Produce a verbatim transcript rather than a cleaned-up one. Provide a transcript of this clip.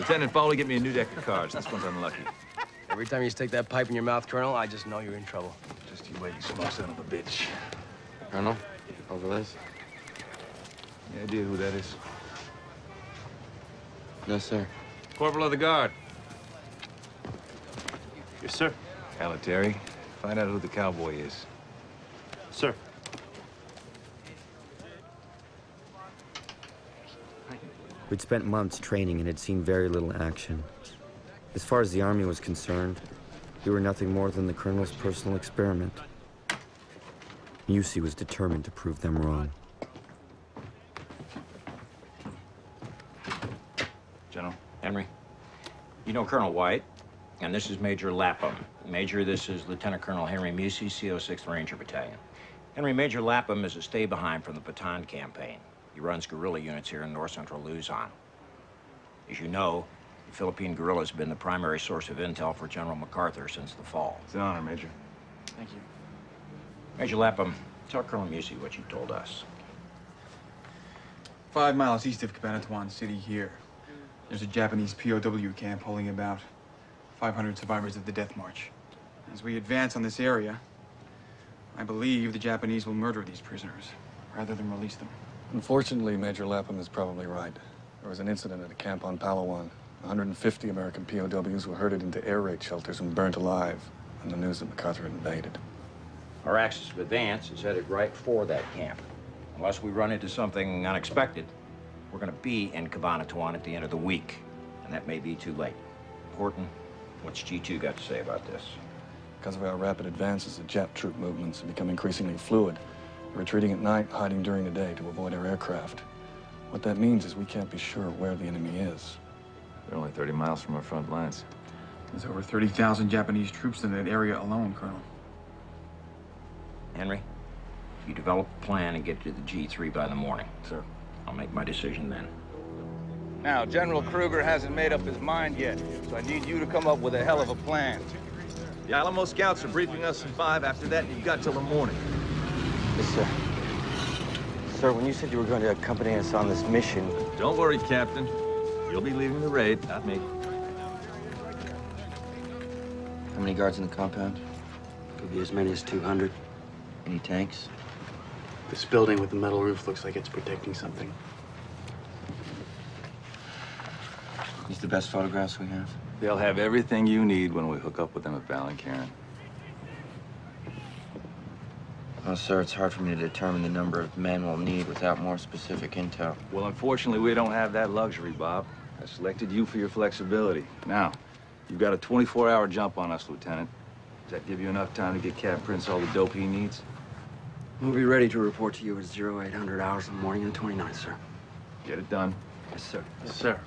Lieutenant Foley, get me a new deck of cards. This one's unlucky. Every time you stick that pipe in your mouth, Colonel, I just know you're in trouble. Just you wait and smoke, son of a bitch. Colonel, over this. Any idea who that is? No, sir. Corporal of the Guard. Yes, sir. Terry, find out who the cowboy is. Sir. We'd spent months training and had seen very little action. As far as the Army was concerned, we were nothing more than the Colonel's personal experiment. Mucci was determined to prove them wrong. General. Henry. You know Colonel White, and this is Major Lapham. Major, this is Lieutenant Colonel Henry Mucci, C O sixth Ranger Battalion. Henry, Major Lapham is a stay-behind from the Bataan campaign. He runs guerrilla units here in north central Luzon. As you know, the Philippine guerrillas have been the primary source of intel for General MacArthur since the fall. It's an honor, Major. Thank you. Major Lapham, tell Colonel Mucci what you told us. Five miles east of Cabanatuan City here, there's a Japanese P O W camp holding about five hundred survivors of the death march. As we advance on this area, I believe the Japanese will murder these prisoners rather than release them. Unfortunately, Major Lapham is probably right. There was an incident at a camp on Palawan. one hundred fifty American P O Ws were herded into air raid shelters and burnt alive on the news that MacArthur invaded. Our axis of advance is headed right for that camp. Unless we run into something unexpected, we're going to be in Cabanatuan at the end of the week, and that may be too late. Horton, what's G two got to say about this? Because of our rapid advances, the Jap troop movements have become increasingly fluid. Retreating at night, hiding during the day to avoid our aircraft. What that means is we can't be sure where the enemy is. They're only thirty miles from our front lines. There's over thirty thousand Japanese troops in that area alone, Colonel. Henry, if you develop a plan and get to the G three by the morning, sir, I'll make my decision then. Now, General Kruger hasn't made up his mind yet, so I need you to come up with a hell of a plan. The Alamo Scouts are briefing us at five. After that, you've got till the morning. Yes, sir. Sir, when you said you were going to accompany us on this mission... Don't worry, Captain. You'll be leading the raid, not me. How many guards in the compound? Could be as many as two hundred. Any tanks? This building with the metal roof looks like it's protecting something. These the best photographs we have? They'll have everything you need when we hook up with them at Balincarin. Well, sir, it's hard for me to determine the number of men we'll need without more specific intel. Well, unfortunately, we don't have that luxury, Bob. I selected you for your flexibility. Now, you've got a twenty-four hour jump on us, Lieutenant. Does that give you enough time to get Captain Prince all the dope he needs? We'll be ready to report to you at zero eight hundred hours in the morning of the twenty-ninth, sir. Get it done. Yes, sir. Yes, sir.